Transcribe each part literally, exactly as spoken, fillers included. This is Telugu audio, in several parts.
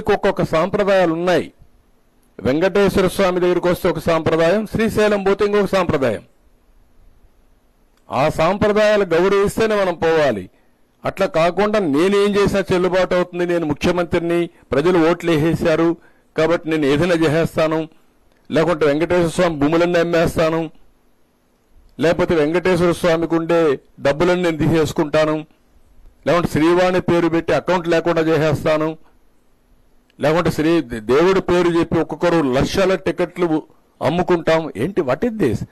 ఒక్కొక్క సాంప్రదాయాలు ఉన్నాయి. వెంకటేశ్వర స్వామి దగ్గరికి వస్తే ఒక సాంప్రదాయం, శ్రీశైలం పోతే ఇంకొక సాంప్రదాయం. ఆ సాంప్రదాయాలు గౌరవిస్తేనే మనం పోవాలి. అట్లా కాకుండా నేనేం చేసినా చెల్లుబాటు అవుతుంది, నేను ముఖ్యమంత్రిని, ప్రజలు ఓట్లు వేసేశారు కాబట్టి నేను ఏదైనా చేసేస్తాను, లేకుంటే వెంకటేశ్వర స్వామి భూములన్నీ అమ్మేస్తాను, లేకపోతే వెంకటేశ్వర స్వామికి ఉండే డబ్బులను నేను తీసేసుకుంటాను, లేకుంటే శ్రీవాణి పేరు పెట్టి అకౌంట్ లేకుండా చేసేస్తాను, లేకుంటే శ్రీ దేవుడి పేరు చెప్పి ఒక్కొక్కరు లక్షల టికెట్లు అమ్ముకుంటాం. ఏంటి వాట్ ఇస్ దిస్?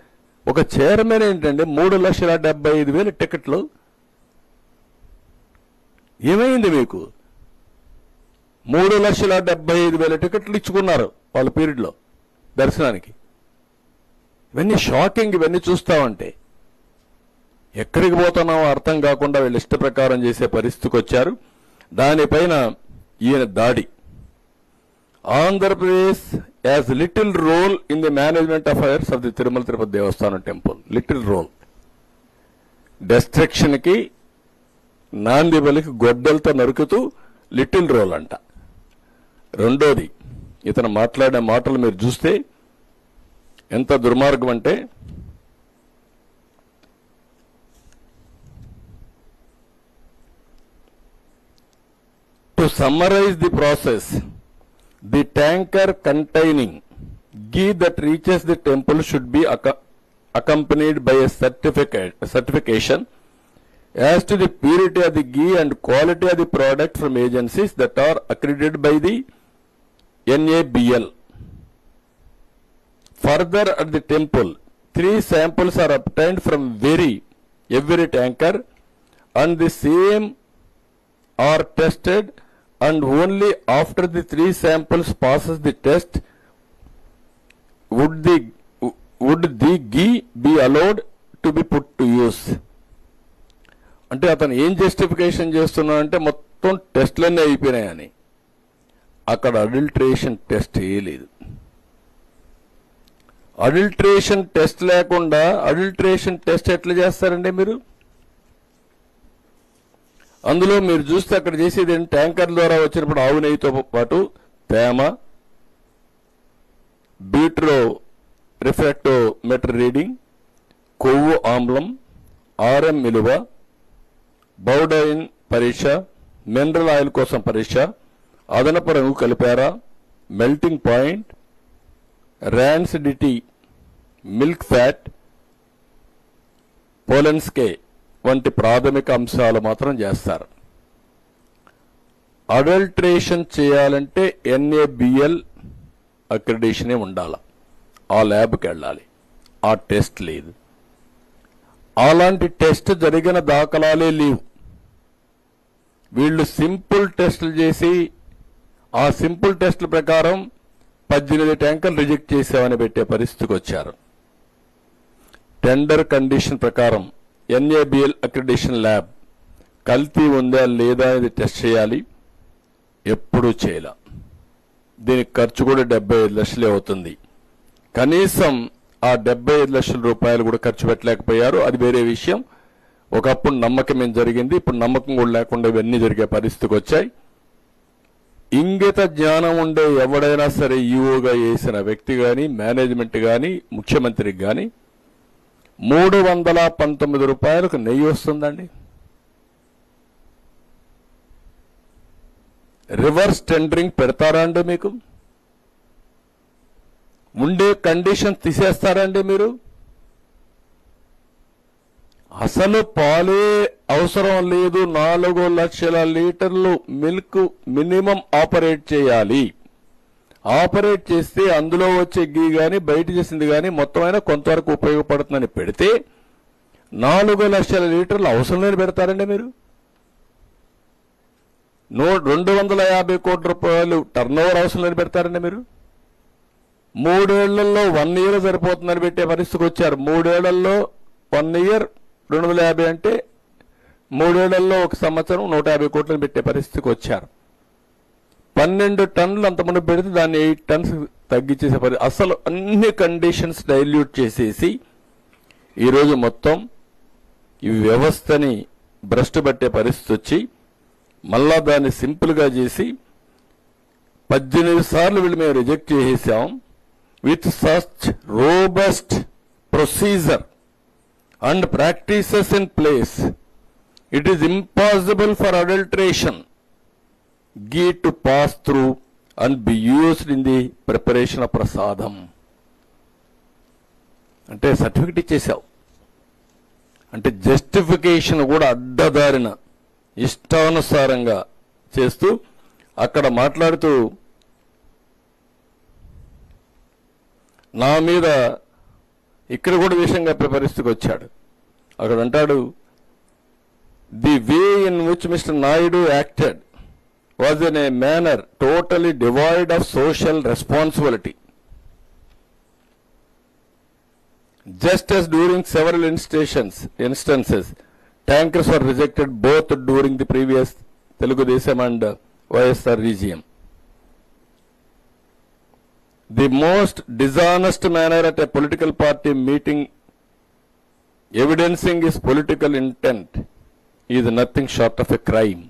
ఒక చైర్మన్ ఏంటంటే మూడు లక్షల డెబ్బై ఐదు వేల టికెట్లు. ఏమైంది మీకు? మూడు లక్షల డెబ్బై ఐదు వేల టికెట్లు ఇచ్చుకున్నారు వాళ్ళ పీరియడ్లో దర్శనానికి. ఇవన్నీ షాకింగ్. ఇవన్నీ చూస్తామంటే ఎక్కడికి పోతున్నామో అర్థం కాకుండా వీళ్ళు ఇష్ట ప్రకారం చేసే పరిస్థితికి వచ్చారు. దానిపైన ఈయన దాడి. Andhra Pradesh has little role in the management affairs of the Tirumala Tirupati Devasthanam temple. Little role. డెస్ట్రక్షన్కి నాందిబలికి గొడ్డలతో నరుకుతూ లిటిల్ రోల్ అంట. రెండోది, ఇతను మాట్లాడే మాటలు మీరు చూస్తే ఎంత దుర్మార్గం అంటే, to summarize the process, the tanker containing ghee that reaches the temple should be ac accompanied by a certificate certification as to the purity of the ghee and quality of the product from agencies that are accredited by the N A B L. Further, at the temple three samples are obtained from very every tanker and the same are tested and only after the three samples passes the test would the would the ghee be allowed to be put to use. అంటే అతను ఏం జస్టిఫికేషన్ చేస్తున్నా అంటే మొత్తం టెస్ట్లన్నీ అయిపోయినాయని. అక్కడ అడల్ట్రేషన్ టెస్ట్ వేయలేదు. అడల్ట్రేషన్ టెస్ట్ లేకుండా అడల్ట్రేషన్ టెస్ట్ ఎట్లా చేస్తారండి మీరు? అందులో మీరు చూస్తే అక్కడ చేసేది ట్యాంకర్ ద్వారా వచ్చినప్పుడు ఆవు నెయ్యితో పాటు తేమ, బీట్లో రిఫ్రాక్టోమీటర్ రీడింగ్, కొవ్వు ఆమ్లం, ఆర్ఎం విలువ, బౌడైన్ పరీక్ష, మినరల్ ఆయిల్ కోసం పరీక్ష, అదనపు రంగు కలిపారా, melting point, rancidity, milk fat, Polenske వంటి ప్రాథమిక అంశాలు మాత్రం చేస్తారు. అడల్ట్రేషన్ చేయాలంటే ఎన్ ఏ బి ఎల్ అక్రిడిషనే ఉండాలి, ఆ ల్యాబ్కి వెళ్ళాలి. ఆ టెస్ట్ లేదు. అలాంటి టెస్ట్ జరిగిన దాఖలాలే లేవు. వీళ్ళు సింపుల్ టెస్టులు చేసి ఆ సింపుల్ టెస్టుల ప్రకారం పద్దెనిమిది ట్యాంకర్లు రిజెక్ట్ చేసామని పెట్టే పరిస్థితికి వచ్చారు. టెండర్ కండిషన్ ప్రకారం N A B L accreditation lab కల్తీ ఉందా లేదా అనేది టెస్ట్ చేయాలి. ఎప్పుడూ చేయలే. దీనికి ఖర్చు కూడా డెబ్బై ఐదు లక్షలే అవుతుంది. కనీసం ఆ డెబ్బై ఐదు లక్షల రూపాయలు కూడా ఖర్చు పెట్టలేకపోయారు. అది వేరే విషయం. ఒకప్పుడు నమ్మకం ఏం జరిగింది, ఇప్పుడు నమ్మకం కూడా లేకుండా ఇవన్నీ జరిగే పరిస్థితికి వచ్చాయి. ఇంగిత జ్ఞానం ఉండే ఎవడైనా సరే ఈఓగా వేసిన వ్యక్తి కానీ, మేనేజ్మెంట్ కానీ, ముఖ్యమంత్రికి కానీ మూడు వందల పంతొమ్మిది రూపాయలకు నెయ్యి వస్తుందండి. రివర్స్ టెండరింగ్ పెడతారా అండి? మీకు ఉండే కండిషన్ తీసేస్తారండి మీరు? అసలు పాలే అవసరం లేదు. నాలుగు లక్షల లీటర్లు మిల్క్ మినిమం ఆపరేట్ చేయాలి. ఆపరేట్ చేస్తే అందులో వచ్చే గీ కానీ బయట చేసింది కానీ మొత్తమైన కొంతవరకు ఉపయోగపడుతుందని పెడితే నాలుగు లక్షల లీటర్లు అవసరం లేని పెడతారండి మీరు? నో రెండు వందల యాభై కోట్ల రూపాయలు టర్న్ ఓవర్ అవసరం లేని పెడతారండి మీరు? మూడేళ్లలో వన్ ఇయర్ సరిపోతుందని పెట్టే పరిస్థితికి వచ్చారు. మూడేళ్లలో వన్ ఇయర్ రెండు వందల యాభై అంటే మూడేళ్లలో ఒక సంవత్సరం నూట యాభై కోట్లను పెట్టే పరిస్థితికి వచ్చారు. పన్నెండు టన్నులు అంతమంది పెడితే దాన్ని ఎయిట్ టన్స్ తగ్గించేసే పరి అసలు అన్ని కండిషన్స్ డైల్యూట్ చేసేసి ఈరోజు మొత్తం ఈ వ్యవస్థని భ్రష్టు పట్టే పరిస్థితి వచ్చి మళ్ళా దాన్ని సింపుల్గా చేసి పద్దెనిమిది సార్లు వీళ్ళు మేము రిజెక్ట్ చేసేసాం. With such robust procedure and practices in place it is impossible for adulteration ghee to pass through and be used in the preparation of prasadam. అంటే సర్టిఫికెట్ ఇచ్చేసావు, అంటే జస్టిఫికేషన్ కూడా అడ్డదారిన ఇష్టానుసారంగా చేస్తూ అక్కడ మాట్లాడుతూ నా మీద ఇక్కడ కూడా విషయంగా ప్రిపరిస్తూ వచ్చాడు. అక్కడ అంటాడు, the way in which mister Naidu acted was in a manner totally devoid of social responsibility. Just as during several instances, instances, tankers were rejected both during the previous Telugu Desam and uh, Y S R regime. The most dishonest manner at a political party meeting evidencing his political intent is nothing short of a crime.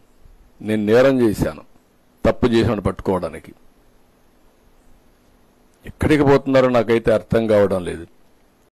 నేను నేరం చేశాను, తప్పు చేశాను పట్టుకోవడానికి. ఎక్కడికి పోతున్నారో నాకైతే అర్థం కావడం లేదు.